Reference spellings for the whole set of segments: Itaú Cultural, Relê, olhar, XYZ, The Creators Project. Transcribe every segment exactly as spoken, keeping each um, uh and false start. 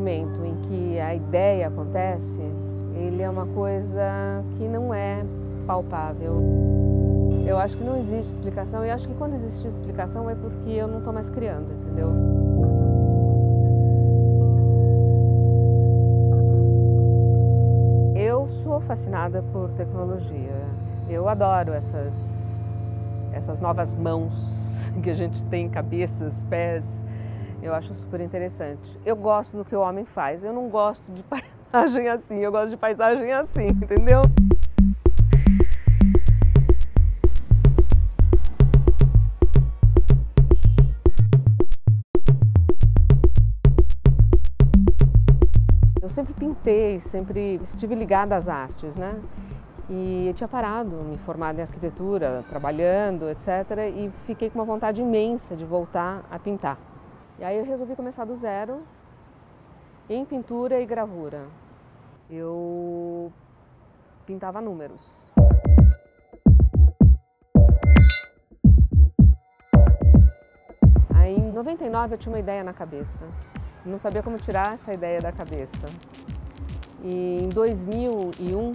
momento em que a ideia acontece, ele é uma coisa que não é palpável. Eu acho que não existe explicação, e acho que quando existe explicação é porque eu não estou mais criando, entendeu? Eu sou fascinada por tecnologia. Eu adoro essas, essas novas mãos que a gente tem, cabeças, pés. Eu acho super interessante. Eu gosto do que o homem faz, eu não gosto de paisagem assim, eu gosto de paisagem assim, entendeu? Eu sempre pintei, sempre estive ligada às artes, né? E eu tinha parado, me formado em arquitetura, trabalhando, etcétera. E fiquei com uma vontade imensa de voltar a pintar. E aí eu resolvi começar do zero, em pintura e gravura. Eu pintava números. Aí em noventa e nove eu tinha uma ideia na cabeça. Eu não sabia como tirar essa ideia da cabeça. E em dois mil e um,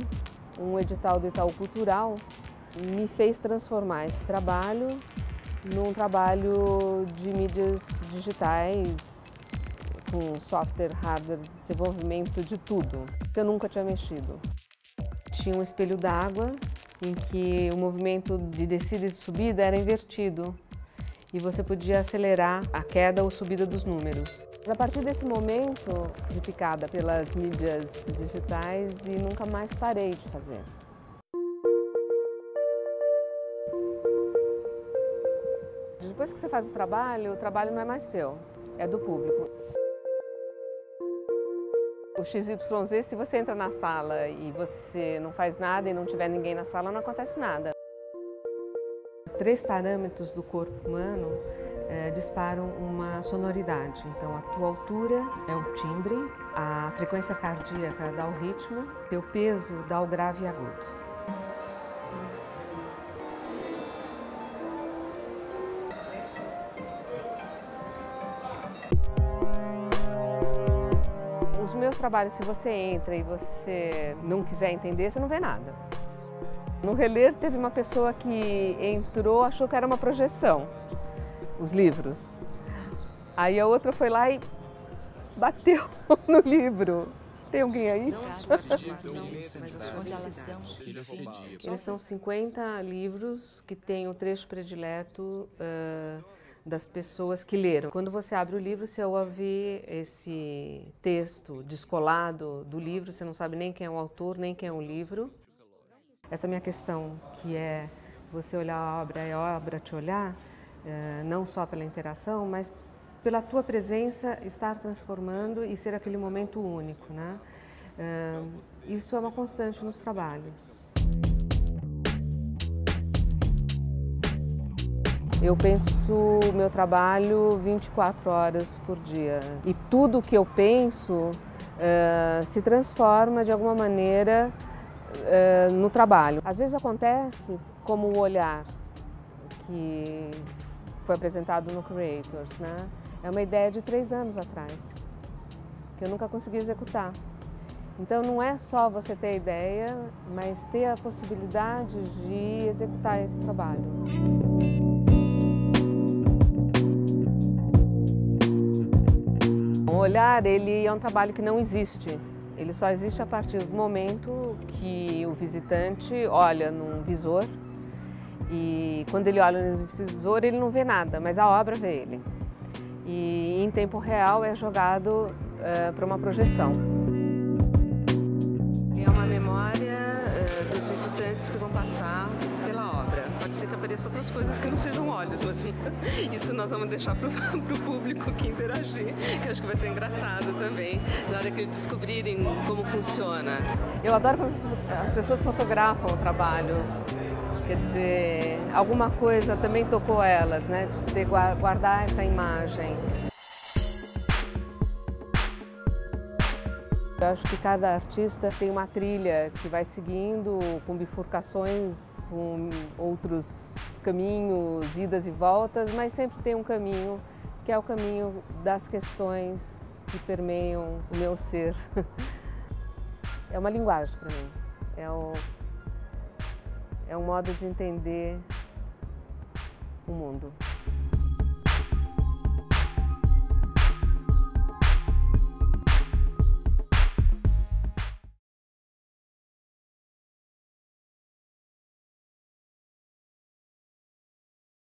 um edital do Itaú Cultural me fez transformar esse trabalho num trabalho de mídias digitais, com software, hardware, desenvolvimento de tudo, que eu nunca tinha mexido. Tinha um espelho d'água em que o movimento de descida e de subida era invertido e você podia acelerar a queda ou subida dos números. A partir desse momento, fui picada pelas mídias digitais e nunca mais parei de fazer. Depois que você faz o trabalho, o trabalho não é mais teu, é do público. O X Y Z, se você entra na sala e você não faz nada e não tiver ninguém na sala, não acontece nada. Três parâmetros do corpo humano é, disparam uma sonoridade. Então, a tua altura é o timbre, a frequência cardíaca dá o ritmo, teu peso dá o grave e agudo. Os meus trabalhos, se você entra e você não quiser entender, você não vê nada. No Relê teve uma pessoa que entrou, achou que era uma projeção, os livros. Aí a outra foi lá e bateu no livro. Tem alguém aí? Não a sua situação, mas a sua relação. São cinquenta livros que tem o trecho predileto uh, das pessoas que leram. Quando você abre o livro, você ouve esse texto descolado do livro, você não sabe nem quem é o autor, nem quem é o livro. Essa minha questão, que é você olhar a obra e a obra te olhar, não só pela interação, mas pela tua presença estar transformando e ser aquele momento único, né? Isso é uma constante nos trabalhos. Eu penso o meu trabalho vinte e quatro horas por dia e tudo o que eu penso uh, se transforma de alguma maneira uh, no trabalho. Às vezes acontece como o olhar que foi apresentado no Creators, né? É uma ideia de três anos atrás, que eu nunca consegui executar. Então não é só você ter a ideia, mas ter a possibilidade de executar esse trabalho. O olhar, ele é um trabalho que não existe. Ele só existe a partir do momento que o visitante olha num visor e quando ele olha no visor ele não vê nada, mas a obra vê ele. E em tempo real é jogado uh, para uma projeção. É uma memória uh, dos visitantes que vão passar pela obra. Pode ser que apareçam outras coisas que não sejam olhos, mas isso nós vamos deixar para o público que interagir, que eu acho que vai ser engraçado também, na hora que eles descobrirem como funciona. Eu adoro quando as pessoas fotografam o trabalho, quer dizer, alguma coisa também tocou elas, né, de ter, guardar essa imagem. Eu acho que cada artista tem uma trilha que vai seguindo, com bifurcações, com outros caminhos, idas e voltas, mas sempre tem um caminho que é o caminho das questões que permeiam o meu ser. É uma linguagem para mim, é, o, é um modo de entender o mundo.